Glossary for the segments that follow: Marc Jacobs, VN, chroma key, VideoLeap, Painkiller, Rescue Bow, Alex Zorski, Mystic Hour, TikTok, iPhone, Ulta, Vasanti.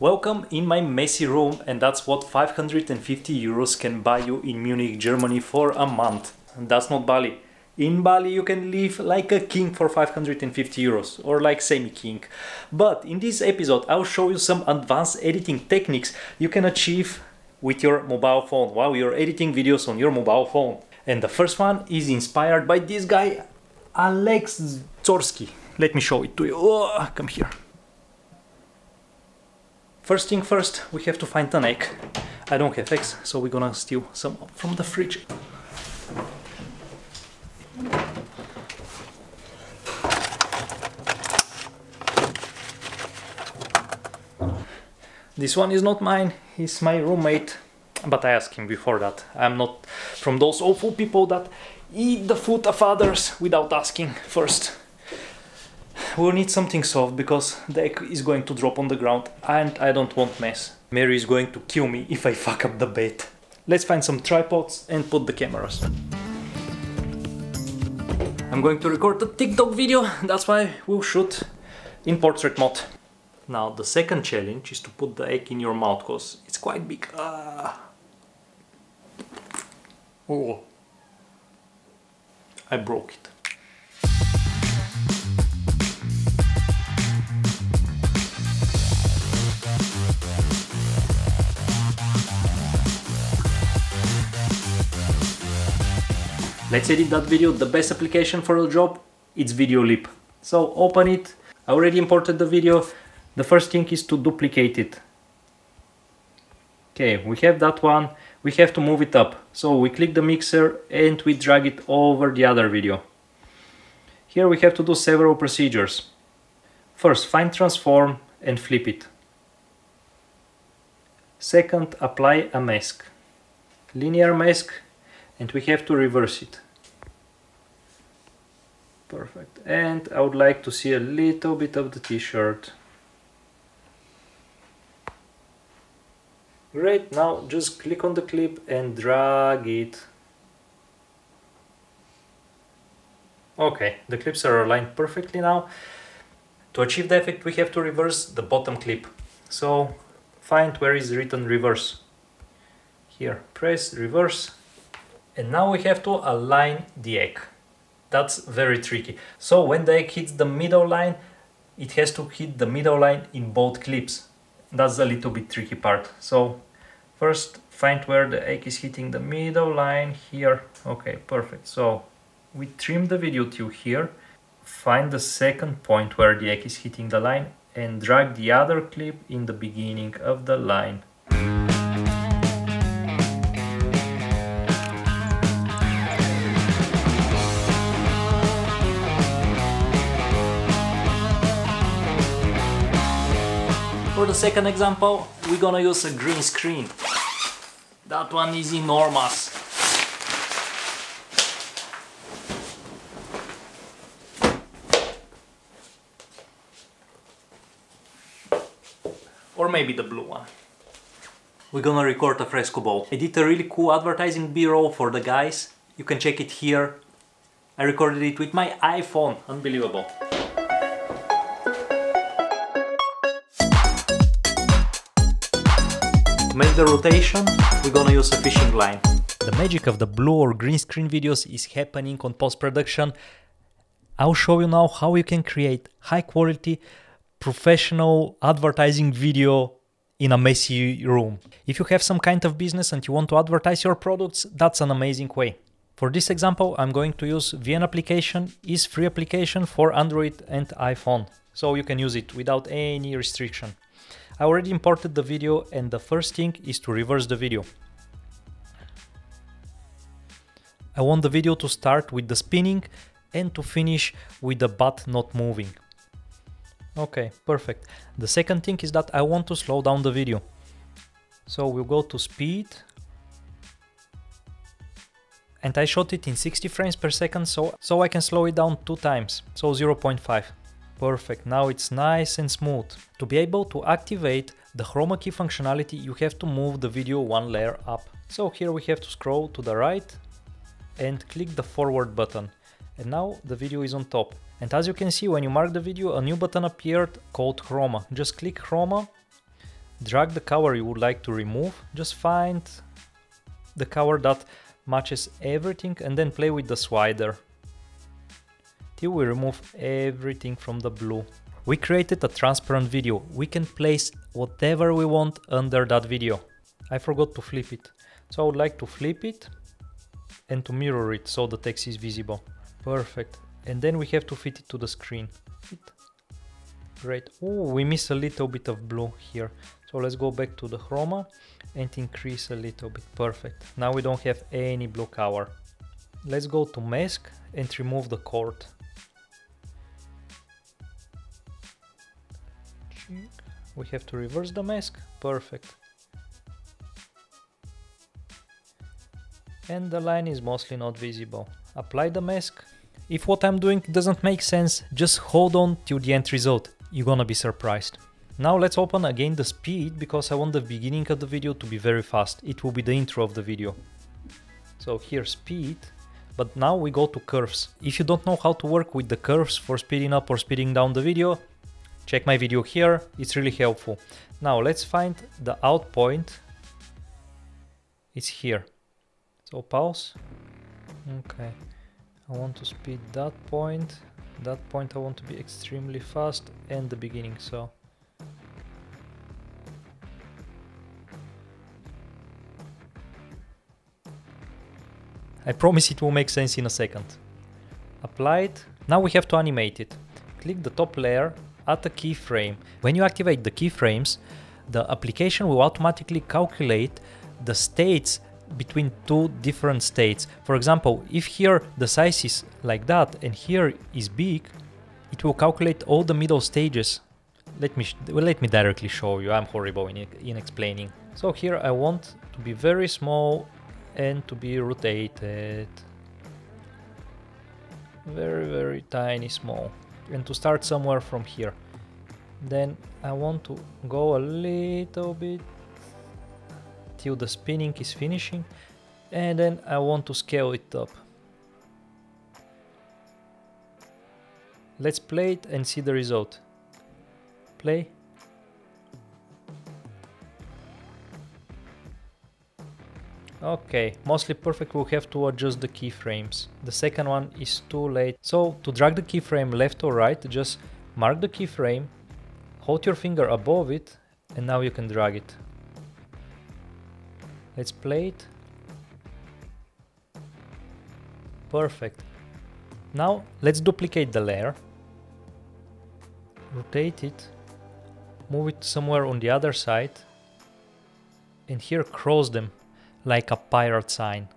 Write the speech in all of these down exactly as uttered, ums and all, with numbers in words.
Welcome in my messy room, and that's what five hundred fifty euros can buy you in Munich, Germany for a month. And that's not Bali. In Bali you can live like a king for five hundred fifty euros, or like semi-king. But in this episode I'll show you some advanced editing techniques you can achieve with your mobile phone while you're editing videos on your mobile phone. And the first one is inspired by this guy, Alex Zorski. Let me show it to you. Oh, come here. First thing first, we have to find an egg. I don't have eggs, so we're gonna steal some from the fridge. This one is not mine, he's my roommate. But I asked him before that. I'm not from those awful people that eat the food of others without asking first. We'll need something soft because the egg is going to drop on the ground and I don't want mess. Mary is going to kill me if I fuck up the bed. Let's find some tripods and put the cameras. I'm going to record a TikTok video, that's why we'll shoot in portrait mode. Now the second challenge is to put the egg in your mouth because it's quite big. Ah. Oh, I broke it. Let's edit that video. The best application for a job, it's VideoLeap. So open it. I already imported the video. The first thing is to duplicate it. Okay, we have that one. We have to move it up. So we click the mixer and we drag it over the other video. Here we have to do several procedures. First, find transform and flip it. Second, apply a mask. Linear mask. And we have to reverse it. Perfect. And I would like to see a little bit of the t-shirt. Great, now just click on the clip and drag it. Okay, the clips are aligned perfectly now. To achieve the effect we have to reverse the bottom clip. So find where is written reverse. Here, press reverse. And now we have to align the egg. That's very tricky. So when the egg hits the middle line, it has to hit the middle line in both clips. That's a little bit tricky part. So first find where the egg is hitting the middle line here. Okay, perfect. So we trim the video till here. Find the second point where the egg is hitting the line and drag the other clip in the beginning of the line. For the second example, we're gonna use a green screen. That one is enormous. Or maybe the blue one. We're gonna record a Rescue Bow. I did a really cool advertising B-roll for the guys. You can check it here. I recorded it with my iPhone. Unbelievable. Make the rotation, we're gonna use a fishing line. The magic of the blue or green screen videos is happening on post-production. I'll show you now how you can create high-quality, professional advertising video in a messy room. If you have some kind of business and you want to advertise your products, that's an amazing way. For this example, I'm going to use V N application. It's free application for Android and iPhone, so you can use it without any restriction. I already imported the video and the first thing is to reverse the video. I want the video to start with the spinning and to finish with the butt not moving. Okay, perfect. The second thing is that I want to slow down the video. So we'll go to speed. And I shot it in sixty frames per second, so, so I can slow it down two times, so zero point five. Perfect, now it's nice and smooth. To be able to activate the chroma key functionality, you have to move the video one layer up. So here we have to scroll to the right and click the forward button. And now the video is on top. And as you can see, when you mark the video, a new button appeared called chroma. Just click chroma Drag the cover you would like to remove, just find the cover that matches everything and then play with the slider till we remove everything from the blue. We created a transparent video. We can place whatever we want under that video. I forgot to flip it. So I would like to flip it and to mirror it so the text is visible. Perfect. And then we have to fit it to the screen. Great. Oh, we miss a little bit of blue here. So let's go back to the chroma and increase a little bit. Perfect. Now we don't have any blue cover. Let's go to mask and remove the cord. We have to reverse the mask. Perfect. And the line is mostly not visible. Apply the mask. If what I'm doing doesn't make sense, just hold on till the end result. You're gonna be surprised. Now let's open again the speed, because I want the beginning of the video to be very fast. It will be the intro of the video. So here speed, but now we go to curves. If you don't know how to work with the curves for speeding up or speeding down the video, check my video here, it's really helpful. Now let's find the out point. It's here. So pause. Okay. I want to speed that point, that point I want to be extremely fast, and the beginning, so. I promise it will make sense in a second. Apply it. Now we have to animate it. Click the top layer, add a keyframe. When you activate the keyframes, the application will automatically calculate the states between two different states. For example, if here the size is like that and here is big, it will calculate all the middle stages. Let me, well, let me directly show you, I'm horrible in, in explaining. So here I want to be very small and to be rotated. Very, very tiny small. And to start somewhere from here. Then I want to go a little bit till the spinning is finishing, and then I want to scale it up. Let's play it and see the result. Play. Okay, mostly perfect. We'll have to adjust the keyframes. The second one is too late. So to drag the keyframe left or right, just mark the keyframe, hold your finger above it, and now you can drag it. Let's play it. Perfect. Now let's duplicate the layer, rotate it, move it somewhere on the other side, and here cross them like a pirate sign.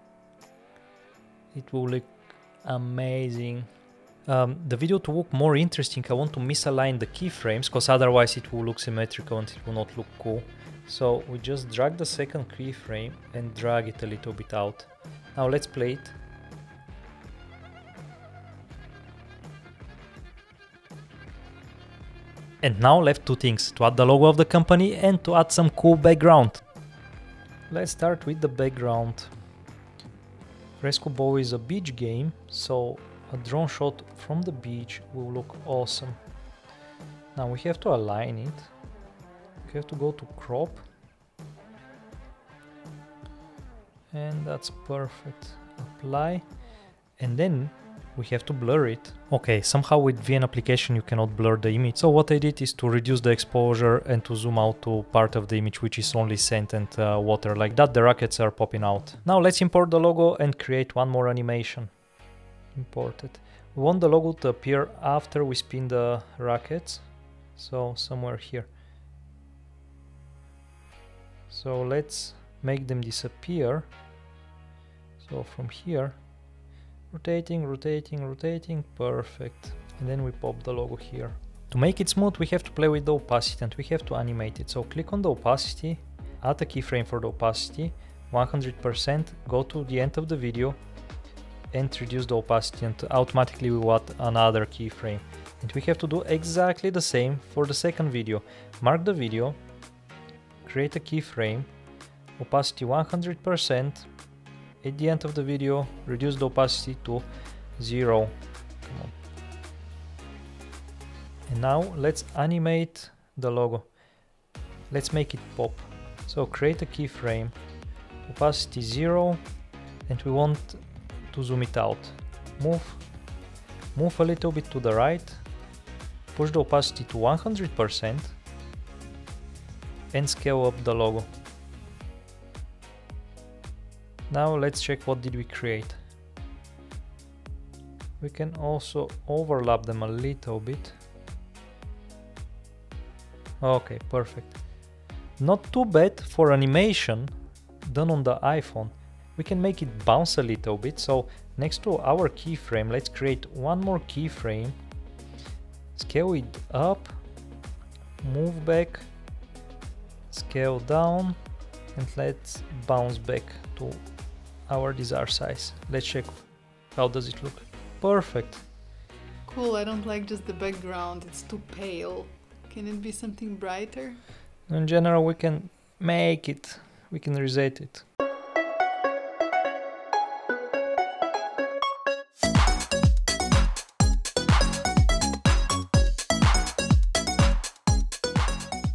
It will look amazing. Um, the video to look more interesting, I want to misalign the keyframes, because otherwise it will look symmetrical and it will not look cool. So we just drag the second keyframe and drag it a little bit out. Now let's play it. And now left two things, to add the logo of the company and to add some cool background. Let's start with the background. Rescue Bow is a beach game, so a drone shot from the beach will look awesome. Now we have to align it. We have to go to crop. And that's perfect. Apply. And then we have to blur it. Okay, somehow with V N application you cannot blur the image. So what I did is to reduce the exposure and to zoom out to part of the image which is only sand and uh, water. Like that the rockets are popping out. Now let's import the logo and create one more animation. Imported. We want the logo to appear after we spin the rockets, so somewhere here. So let's make them disappear. So from here, rotating, rotating, rotating, perfect. And then we pop the logo here. To make it smooth, we have to play with the opacity and we have to animate it. So click on the opacity, add a keyframe for the opacity, one hundred percent, go to the end of the video, and reduce the opacity, and automatically we will add another keyframe. And we have to do exactly the same for the second video. Mark the video, create a keyframe, opacity one hundred percent, at the end of the video reduce the opacity to zero. Come on. And now let's animate the logo. Let's make it pop. So create a keyframe, opacity zero, and we want to zoom it out. Move, move a little bit to the right, push the opacity to one hundred percent, and scale up the logo. Now let's check what did we create. We can also overlap them a little bit. Okay, perfect. Not too bad for animation done on the iPhone. We can make it bounce a little bit. So next to our keyframe, let's create one more keyframe, scale it up, move back, scale down, and let's bounce back to our desired size. Let's check how does it look. Perfect. Cool, I don't like just the background, it's too pale. Can it be something brighter? In general, we can make it, we can reset it.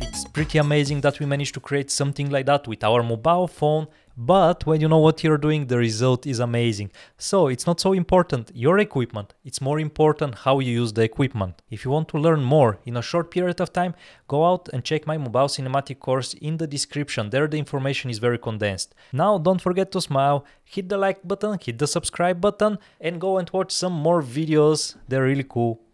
It's pretty amazing that we managed to create something like that with our mobile phone, but when you know what you're doing, the result is amazing. So it's not so important your equipment, it's more important how you use the equipment. If you want to learn more in a short period of time, go out and check my mobile cinematic course in the description. There the information is very condensed. Now don't forget to smile, hit the like button, hit the subscribe button, and go and watch some more videos. They're really cool.